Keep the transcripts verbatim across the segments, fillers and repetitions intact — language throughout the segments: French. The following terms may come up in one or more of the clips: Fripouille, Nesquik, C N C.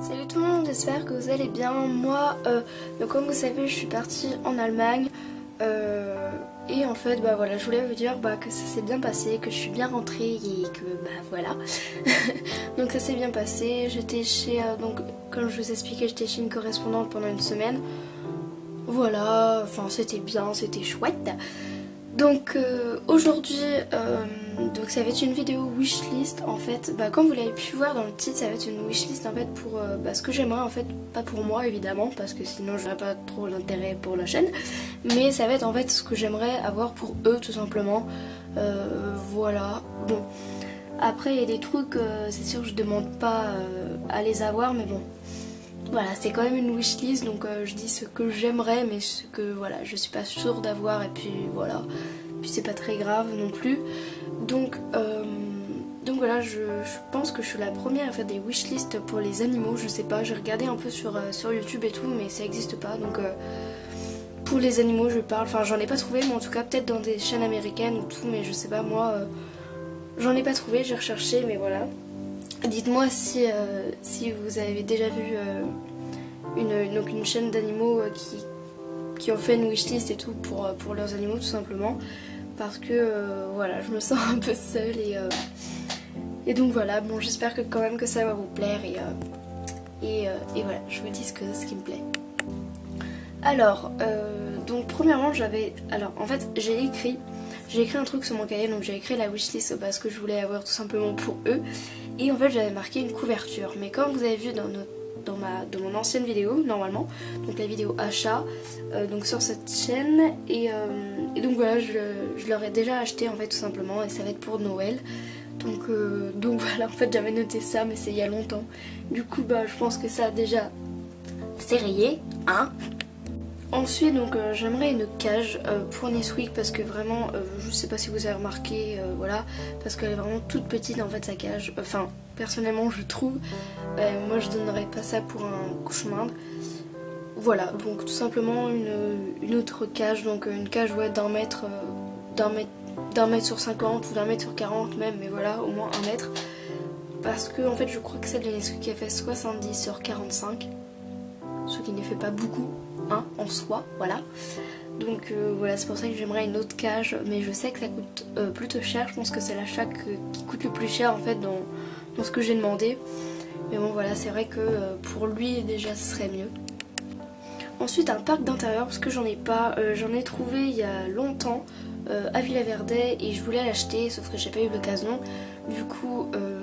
Salut tout le monde, j'espère que vous allez bien. Moi, euh, donc comme vous savez, je suis partie en Allemagne euh, et en fait, bah voilà, je voulais vous dire bah, que ça s'est bien passé, que je suis bien rentrée et que bah voilà. Donc ça s'est bien passé. J'étais chez, euh, donc comme je vous expliquais, j'étais chez une correspondante pendant une semaine. Voilà, enfin c'était bien, c'était chouette. Donc euh, aujourd'hui, euh, donc ça va être une vidéo wishlist en fait. Bah, comme vous l'avez pu voir dans le titre, ça va être une wishlist en fait pour euh, bah, ce que j'aimerais en fait, pas pour moi évidemment, parce que sinon je n'aurais pas trop l'intérêt pour la chaîne, mais ça va être en fait ce que j'aimerais avoir pour eux tout simplement. Euh, voilà, bon. Après il y a des trucs, euh, c'est sûr je demande pas euh, à les avoir, mais bon. Voilà, c'est quand même une wishlist, donc euh, je dis ce que j'aimerais, mais ce que voilà, je suis pas sûre d'avoir, et puis voilà, puis c'est pas très grave non plus. Donc, euh, donc voilà, je, je pense que je suis la première à faire des wishlists pour les animaux, je sais pas, j'ai regardé un peu sur, euh, sur YouTube et tout, mais ça existe pas, donc euh, pour les animaux je parle, enfin j'en ai pas trouvé, mais en tout cas peut-être dans des chaînes américaines ou tout, mais je sais pas, moi, euh, j'en ai pas trouvé, j'ai recherché, mais voilà. Dites-moi si, euh, si vous avez déjà vu euh, une, donc une chaîne d'animaux euh, qui, qui ont fait une wishlist et tout pour, pour leurs animaux tout simplement, parce que euh, voilà, je me sens un peu seule et, euh, et donc voilà, bon j'espère que quand même que ça va vous plaire et, euh, et, euh, et voilà, je vous dis ce, que, ce qui me plaît. Alors, euh, donc premièrement j'avais, alors en fait j'ai écrit, j'ai écrit un truc sur mon cahier, donc j'ai écrit la wishlist parce que je voulais avoir tout simplement pour eux. Et en fait j'avais marqué une couverture, mais comme vous avez vu dans, notre, dans, ma, dans mon ancienne vidéo, normalement, donc la vidéo achat, euh, donc sur cette chaîne, et, euh, et donc voilà, je, je leur ai déjà acheté en fait tout simplement, et ça va être pour Noël, donc, euh, donc voilà, en fait j'avais noté ça, mais c'est il y a longtemps, du coup bah je pense que ça a déjà c'est rayé, hein. Ensuite donc euh, j'aimerais une cage euh, pour Nesquik, parce que vraiment euh, je sais pas si vous avez remarqué, euh, voilà, parce qu'elle est vraiment toute petite en fait sa cage, enfin personnellement je trouve, euh, moi je donnerais pas ça pour un cochon d'Inde. Voilà, donc tout simplement une, une autre cage, donc une cage ouais, d'un mètre, euh, d'un mètre, d'un mètre sur cinquante ou d'un mètre sur quarante même, mais voilà au moins un mètre, parce que en fait je crois que celle de Nesquik a fait soixante-dix sur quarante-cinq, ce qui ne fait pas beaucoup hein, en soi, voilà. Donc euh, voilà, c'est pour ça que j'aimerais une autre cage, mais je sais que ça coûte euh, plutôt cher, je pense que c'est l'achat qui coûte le plus cher en fait dans, dans ce que j'ai demandé, mais bon voilà, c'est vrai que euh, pour lui déjà ce serait mieux. Ensuite un parc d'intérieur, parce que j'en ai pas, euh, j'en ai trouvé il y a longtemps euh, à Villaverde et je voulais l'acheter, sauf que j'ai pas eu l'occasion, du coup euh,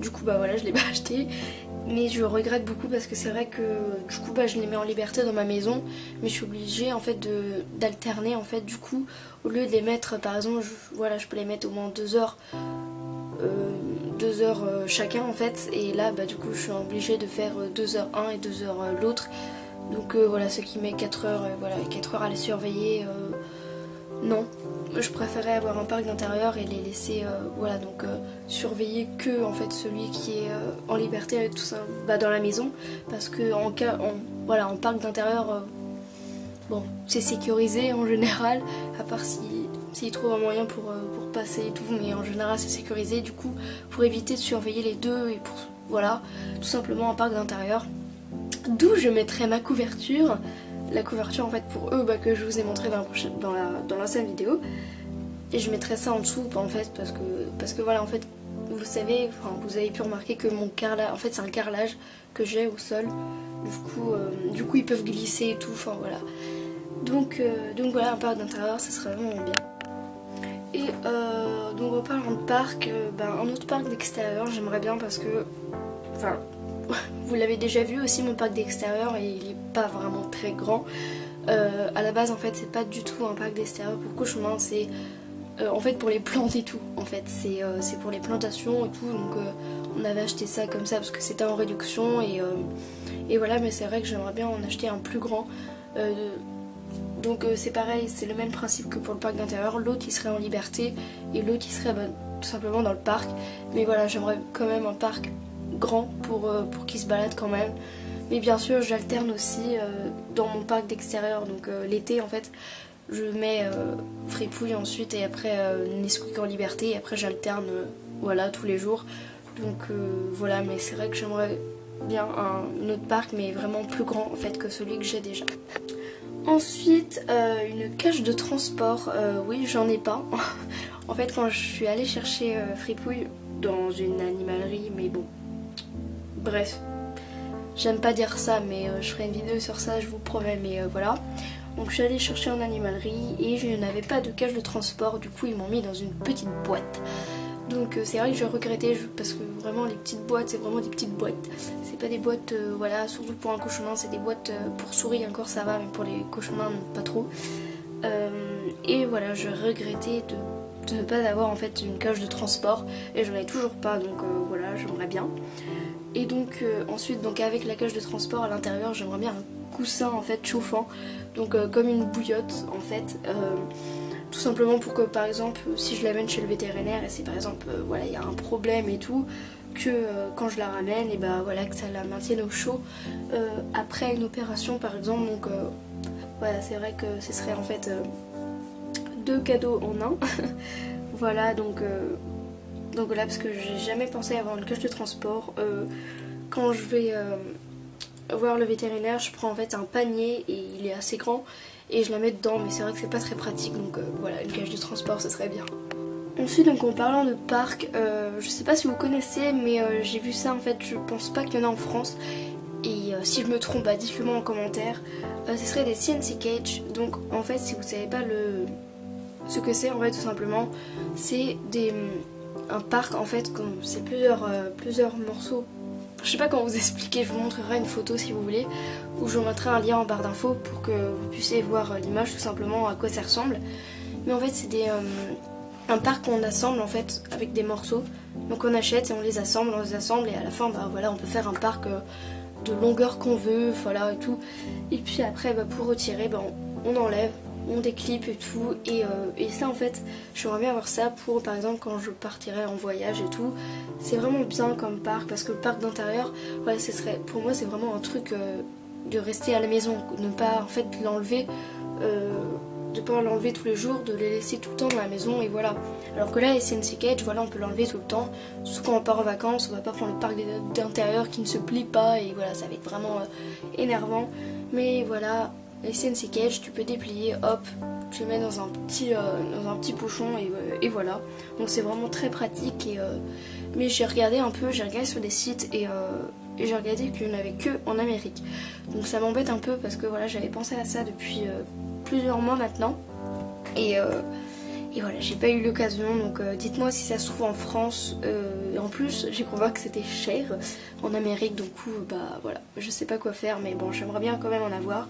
du coup bah voilà je l'ai pas acheté. Mais je regrette beaucoup parce que c'est vrai que du coup bah, je les mets en liberté dans ma maison, mais je suis obligée en fait d'alterner en fait, du coup au lieu de les mettre par exemple, je, voilà je peux les mettre au moins deux heures, euh, deux heures euh, chacun en fait, et là bah du coup je suis obligée de faire deux heures un et deux heures euh, l'autre, donc euh, voilà ce qui met quatre heures, euh, voilà quatre heures à les surveiller, euh, non je préférais avoir un parc d'intérieur et les laisser euh, voilà donc euh, surveiller que en fait celui qui est euh, en liberté avec tout ça bah, dans la maison, parce que en cas en, voilà en parc d'intérieur euh, bon c'est sécurisé en général, à part si s'il trouve un moyen pour, euh, pour passer et tout, mais en général c'est sécurisé, du coup pour éviter de surveiller les deux et pour voilà tout simplement un parc d'intérieur, d'où je mettrai ma couverture. La couverture en fait pour eux bah, que je vous ai montré dans la, prochaine, dans la, dans l'ancienne vidéo, et je mettrai ça en dessous en fait, parce que, parce que voilà en fait vous savez, enfin, vous avez pu remarquer que mon carrelage en fait c'est un carrelage que j'ai au sol, du coup, euh, du coup ils peuvent glisser et tout, enfin voilà, donc, euh, donc voilà un parc d'intérieur ça serait vraiment bien. Et euh, donc en parlant de parc, euh, ben, un autre parc d'extérieur j'aimerais bien, parce que enfin vous l'avez déjà vu aussi mon parc d'extérieur, et il est pas vraiment très grand. Euh, à la base en fait c'est pas du tout un parc d'extérieur pour cochons d'Inde, c'est euh, en fait pour les plantes et tout, en fait c'est euh, c'est pour les plantations et tout, donc euh, on avait acheté ça comme ça parce que c'était en réduction, et, euh, et voilà, mais c'est vrai que j'aimerais bien en acheter un plus grand, euh, donc euh, c'est pareil, c'est le même principe que pour le parc d'intérieur, l'autre il serait en liberté et l'autre il serait bah, tout simplement dans le parc, mais voilà j'aimerais quand même un parc grand pour, euh, pour qu'ils se baladent quand même, mais bien sûr j'alterne aussi euh, dans mon parc d'extérieur, donc euh, l'été en fait je mets euh, Fripouille ensuite, et après euh, Nesquik en liberté, et après j'alterne euh, voilà tous les jours, donc euh, voilà, mais c'est vrai que j'aimerais bien un autre parc, mais vraiment plus grand en fait que celui que j'ai déjà. Ensuite, euh, une cage de transport. Euh, oui, j'en ai pas. En fait, quand je suis allée chercher euh, Fripouille dans une animalerie, mais bon, bref, j'aime pas dire ça, mais euh, je ferai une vidéo sur ça, je vous promets, mais euh, voilà. Donc je suis allée chercher en animalerie et je n'avais pas de cage de transport, du coup ils m'ont mis dans une petite boîte. Donc euh, c'est vrai que je regrettais, parce que vraiment les petites boîtes, c'est vraiment des petites boîtes. C'est pas des boîtes, euh, voilà, surtout pour un cochemin, c'est des boîtes euh, pour souris encore ça va, mais pour les cochenins pas trop. Euh, et voilà, je regrettais de, de ne pas avoir en fait une cage de transport et j'en ai toujours pas, donc euh, voilà, j'aimerais bien. Et donc euh, ensuite, donc avec la cage de transport à l'intérieur, j'aimerais bien un coussin en fait chauffant, donc euh, comme une bouillotte en fait, euh, tout simplement pour que par exemple si je l'amène chez le vétérinaire et si par exemple euh, voilà il y a un problème et tout, que euh, quand je la ramène et bah voilà que ça la maintienne au chaud euh, après une opération par exemple. Donc euh, voilà, c'est vrai que ce serait en fait euh, deux cadeaux en un. Voilà, donc euh, donc voilà, parce que j'ai jamais pensé avoir une cage de transport. Euh, quand je vais euh, voir le vétérinaire, je prends en fait un panier et il est assez grand et je la mets dedans, mais c'est vrai que c'est pas très pratique, donc euh, voilà, une cage de transport ça serait bien. Ensuite, donc en parlant de parc, euh, je sais pas si vous connaissez, mais euh, j'ai vu ça en fait, je pense pas qu'il y en a en France, et euh, si je me trompe, bah, dites-le-moi en commentaire. Euh, ce serait des C N C cages. Donc en fait, si vous savez pas le ce que c'est, en fait, tout simplement, c'est des un parc en fait, comme c'est plusieurs, euh, plusieurs morceaux. Je sais pas comment vous expliquer, je vous montrerai une photo si vous voulez, ou je vous mettrai un lien en barre d'infos pour que vous puissiez voir l'image, tout simplement à quoi ça ressemble. Mais en fait c'est des euh, un parc qu'on assemble en fait avec des morceaux, donc on achète et on les assemble, on les assemble et à la fin bah voilà on peut faire un parc euh, de longueur qu'on veut, voilà et tout. Et puis après bah, pour retirer bah, on, on enlève, on déclipe et tout, et, euh, et ça en fait j'aimerais bien avoir ça pour par exemple quand je partirai en voyage et tout. C'est vraiment bien comme parc, parce que le parc d'intérieur, voilà, ce serait, pour moi c'est vraiment un truc euh, de rester à la maison, ne pas en fait l'enlever, euh, de pas l'enlever tous les jours, de les laisser tout le temps dans la maison et voilà. Alors que là les C N C Cage, voilà, on peut l'enlever tout le temps, surtout quand on part en vacances, on va pas prendre le parc d'intérieur qui ne se plie pas et voilà, ça va être vraiment euh, énervant. Mais voilà, les C N C Cage, tu peux déplier, hop, tu les mets dans un petit, euh, dans un petit pochon et, euh, et voilà. Donc c'est vraiment très pratique. Et, euh, mais j'ai regardé un peu, j'ai regardé sur des sites et, euh, et j'ai regardé qu'il n'y en avait que en Amérique. Donc ça m'embête un peu parce que voilà, j'avais pensé à ça depuis euh, plusieurs mois maintenant. Et, euh, et voilà, j'ai pas eu l'occasion. Donc euh, dites-moi si ça se trouve en France. Euh, en plus, j'ai compris que c'était cher en Amérique. Donc bah voilà, je sais pas quoi faire, mais bon, j'aimerais bien quand même en avoir.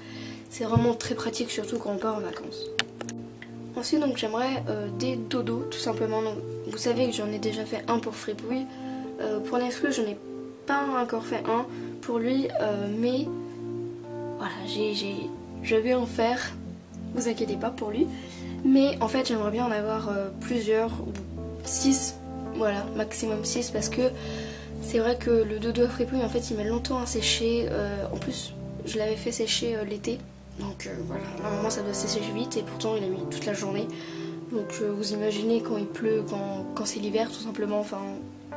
C'est vraiment très pratique, surtout quand on part en vacances. Ensuite, donc j'aimerais euh, des dodos, tout simplement. Donc, vous savez que j'en ai déjà fait un pour Fripouille. Euh, pour Nesquik, je n'ai pas encore fait un pour lui, euh, mais voilà, j'ai, j'ai, je vais en faire. Vous inquiétez pas pour lui. Mais en fait, j'aimerais bien en avoir euh, plusieurs, six, voilà, maximum six, parce que c'est vrai que le dodo à Fripouille, en fait, il m'a longtemps à sécher. Euh, en plus, je l'avais fait sécher euh, l'été. Donc euh, voilà, normalement ça doit sécher vite et pourtant il a mis toute la journée. Donc euh, vous imaginez quand il pleut, quand, quand c'est l'hiver tout simplement, enfin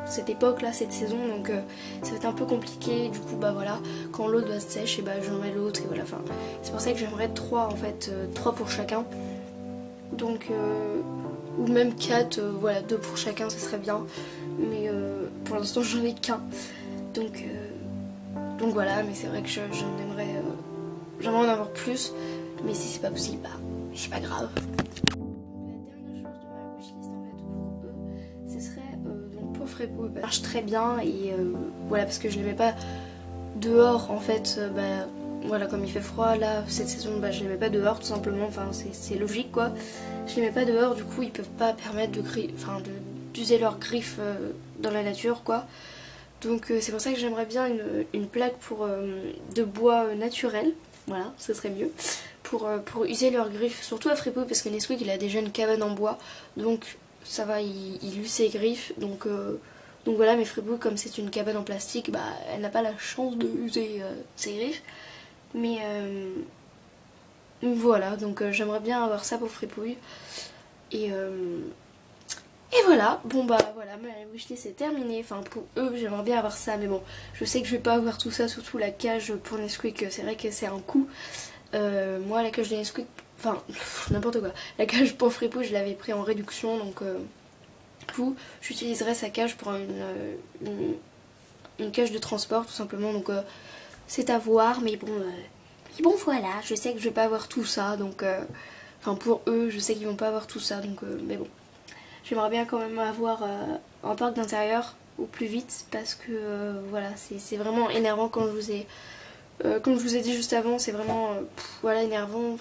cette époque là, cette saison, donc euh, ça va être un peu compliqué. Du coup bah voilà, quand l'autre doit se sèche et bah j'aimerais l'autre et voilà, enfin c'est pour ça que j'aimerais trois en fait, euh, trois pour chacun. Donc euh, ou même quatre, euh, voilà, deux pour chacun ça serait bien. Mais euh, pour l'instant j'en ai qu'un. Donc, euh, donc voilà, mais c'est vrai que j'en aimerais... Euh, J'aimerais en avoir plus, mais si c'est pas possible, bah, c'est pas grave. La dernière chose de ma wishlist en fait pour eux, ce serait euh, donc pour Fripouille, bah, marche très bien et euh, voilà, parce que je les mets pas dehors en fait, euh, bah voilà, comme il fait froid là cette saison, bah je les mets pas dehors tout simplement, enfin c'est logique quoi. Je les mets pas dehors, du coup ils peuvent pas permettre de enfin d'user leurs griffes euh, dans la nature quoi. Donc euh, c'est pour ça que j'aimerais bien une, une plaque pour euh, de bois euh, naturel. Voilà, ce serait mieux pour, euh, pour user leurs griffes, surtout à Fripouille, parce que Nesquik il a déjà une cabane en bois, donc ça va, il, il use ses griffes, donc, euh, donc voilà. Mais Fripouille, comme c'est une cabane en plastique, bah elle n'a pas la chance de user euh, ses griffes, mais euh, voilà, donc euh, j'aimerais bien avoir ça pour Fripouille. Et, euh, Et voilà, bon bah voilà, ma wishlist c'est terminé. Enfin pour eux, j'aimerais bien avoir ça, mais bon, je sais que je vais pas avoir tout ça, surtout la cage pour Nesquik, c'est vrai que c'est un coup. Euh, moi la cage de Nesquik, enfin n'importe quoi, la cage pour Fripouille je l'avais pris en réduction, donc euh, du coup j'utiliserai sa cage pour une, une, une cage de transport tout simplement, donc euh, c'est à voir, mais bon, euh, mais bon voilà, je sais que je vais pas avoir tout ça, donc euh, enfin pour eux je sais qu'ils vont pas avoir tout ça, donc euh, mais bon, j'aimerais bien quand même avoir euh, un parc d'intérieur au plus vite, parce que euh, voilà, c'est vraiment énervant quand je vous ai... Euh, comme je vous ai dit juste avant, c'est vraiment euh, pff, voilà, énervant.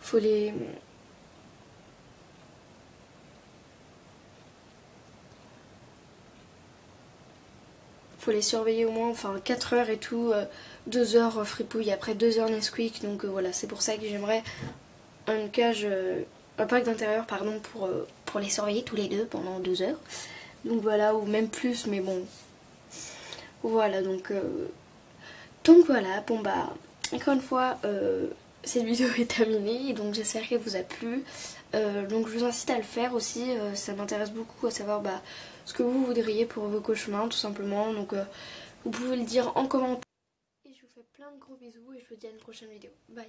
Faut les... Faut les surveiller au moins, enfin quatre heures et tout, euh, deux heures euh, Fripouille, après deux heures Nesquik, donc euh, voilà, c'est pour ça que j'aimerais une cage, euh, un parc d'intérieur, pardon, pour, euh, pour les surveiller tous les deux pendant deux heures. Donc voilà, ou même plus, mais bon. Voilà, donc... Euh... Donc voilà, bon bah, encore une fois, euh, cette vidéo est terminée, donc j'espère qu'elle vous a plu. Euh, donc je vous incite à le faire aussi, euh, ça m'intéresse beaucoup à savoir bah, ce que vous voudriez pour vos cauchemars tout simplement. Donc euh, vous pouvez le dire en commentaire. Et je vous fais plein de gros bisous et je vous dis à une prochaine vidéo. Bye.